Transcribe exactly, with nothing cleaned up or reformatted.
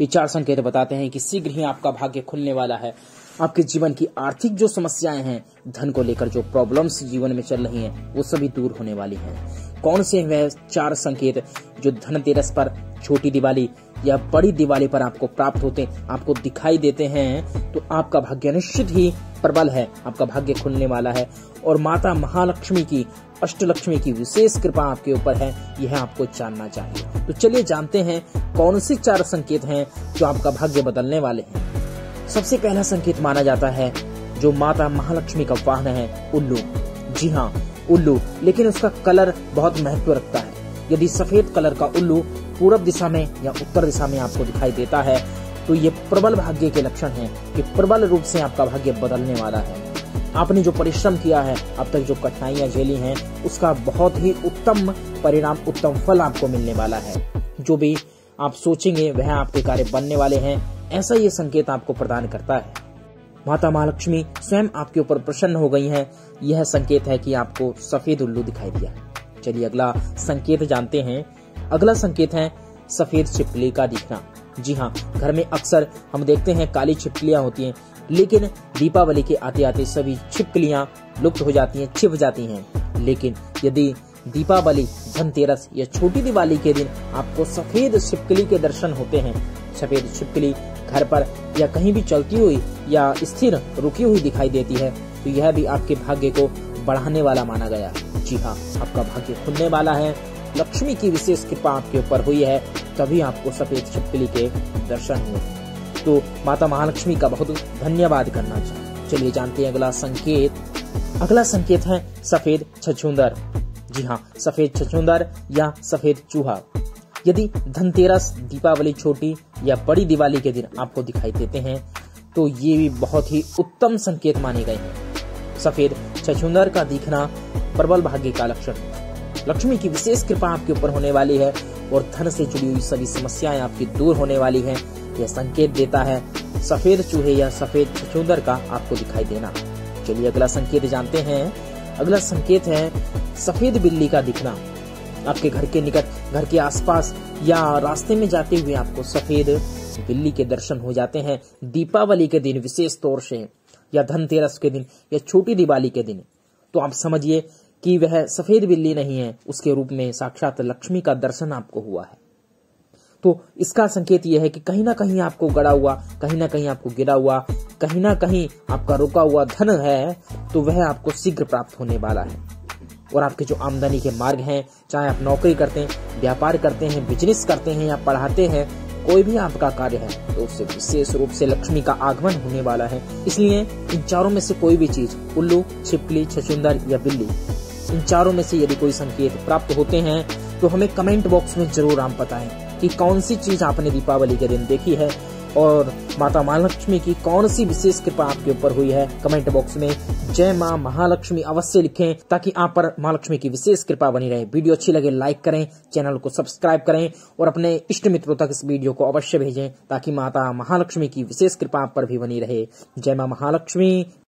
ये चार संकेत बताते हैं कि शीघ्र ही आपका भाग्य खुलने वाला है। आपके जीवन की आर्थिक जो समस्याएं हैं, धन को लेकर जो प्रॉब्लम्स जीवन में चल रही हैं, वो सभी दूर होने वाली हैं। कौन से हैं चार संकेत जो धनतेरस पर छोटी दिवाली या बड़ी दिवाली पर आपको प्राप्त होते, आपको दिखाई देते हैं, तो आपका भाग्य निश्चित ही प्रबल है, आपका भाग्य खुलने वाला है। और माता महालक्ष्मी की, अष्टलक्ष्मी की विशेष कृपा आपके ऊपर है, यह आपको जानना चाहिए। तो चलिए जानते हैं कौन से चार संकेत हैं जो आपका भाग्य बदलने वाले हैं। सबसे पहला संकेत माना जाता है जो माता महालक्ष्मी का वाहन है, उल्लू। जी हाँ, उल्लू, लेकिन उसका कलर बहुत महत्व रखता है। यदि सफेद कलर का उल्लू पूर्व दिशा में या उत्तर दिशा में आपको दिखाई देता है तो ये प्रबल भाग्य के लक्षण हैं कि प्रबल रूप से आपका भाग्य बदलने वाला है। आपने जो परिश्रम किया है, अब तक जो कठिनाइयां झेली हैं, उसका बहुत ही उत्तम परिणाम, उत्तम फल आपको मिलने वाला है। जो भी आप सोचेंगे वह आपके कार्य बनने वाले हैं, ऐसा ये संकेत आपको प्रदान करता है। माता महालक्ष्मी स्वयं आपके ऊपर प्रसन्न हो गई हैं, यह संकेत है कि आपको सफेद उल्लू दिखाई दिया। चलिए अगला संकेत जानते हैं। अगला संकेत है सफेद छिपकली का दिखना। जी हाँ, घर में अक्सर हम देखते हैं काली छिपकलियां होती हैं, लेकिन दीपावली के आते आते सभी छिपकलियां लुप्त हो जाती हैं, छिप जाती हैं। लेकिन यदि दीपावली, धनतेरस या छोटी दिवाली के दिन आपको सफेद छिपकली के दर्शन होते हैं, सफेद छिपकली घर पर या कहीं भी चलती हुई या स्थिर रुकी हुई दिखाई देती है, तो यह भी आपके भाग्य को बढ़ाने वाला माना गया। जी हाँ, आपका भाग्य खुलने वाला है, लक्ष्मी की विशेष कृपा आपके ऊपर हुई है, तभी आपको सफेद छिपकली के दर्शन हुए। तो माता महालक्ष्मी का बहुत धन्यवाद करना चाहिए। चलिए जानते हैं अगला संकेत। अगला संकेत है सफेद छछूंदर। जी हाँ, सफेद छछूंदर या सफेद चूहा। यदि धनतेरस, दीपावली, छोटी या बड़ी दिवाली के दिन आपको दिखाई देते हैं तो ये भी बहुत ही उत्तम संकेत माने गए हैं। सफेद छछूंदर का दिखना प्रबल भाग्य का लक्षण है, लक्ष्मी की विशेष कृपा आपके ऊपर होने वाली है और धन से जुड़ी हुई सभी समस्याएं आपकी दूर होने वाली हैं। यह संकेत देता है सफेद चूहे या सफेद छछूंदर का आपको दिखाई देना। चलिए अगला संकेत जानते हैं। अगला संकेत है सफेद बिल्ली का दिखना। आपके घर के निकट, घर के आसपास या रास्ते में जाते हुए आपको सफेद बिल्ली के दर्शन हो जाते हैं, दीपावली के दिन विशेष तौर से या धनतेरस के दिन या छोटी दिवाली के दिन। तो आप समझिए कि वह सफेद बिल्ली नहीं है, उसके रूप में साक्षात लक्ष्मी का दर्शन आपको हुआ है। तो इसका संकेत यह है कि कहीं ना कहीं आपको गड़ा हुआ, कहीं ना कहीं आपको गिरा हुआ, कहीं ना कहीं आपका रुका हुआ धन है, तो वह आपको शीघ्र प्राप्त होने वाला है। और आपके जो आमदनी के मार्ग हैं, चाहे आप नौकरी करते हैं, व्यापार करते हैं, बिजनेस करते हैं या पढ़ाते हैं, कोई भी आपका कार्य है, तो उससे विशेष रूप से लक्ष्मी का आगमन होने वाला है। इसलिए इन चारों में से कोई भी चीज, उल्लू, छिपकली, छछूंदर या बिल्ली, इन चारों में से यदि कोई संकेत प्राप्त होते हैं तो हमें कमेंट बॉक्स में जरूर आप बताएं कि कौन सी चीज आपने दीपावली के दिन देखी है और माता महालक्ष्मी की कौन सी विशेष कृपा आपके ऊपर हुई है। कमेंट बॉक्स में जय मां महालक्ष्मी अवश्य लिखें ताकि आप पर महालक्ष्मी की विशेष कृपा बनी रहे। वीडियो अच्छी लगे लाइक करें, चैनल को सब्सक्राइब करें और अपने इष्ट मित्रों तक इस वीडियो को अवश्य भेजें ताकि माता महालक्ष्मी की विशेष कृपा आप पर भी बनी रहे। जय मां महालक्ष्मी।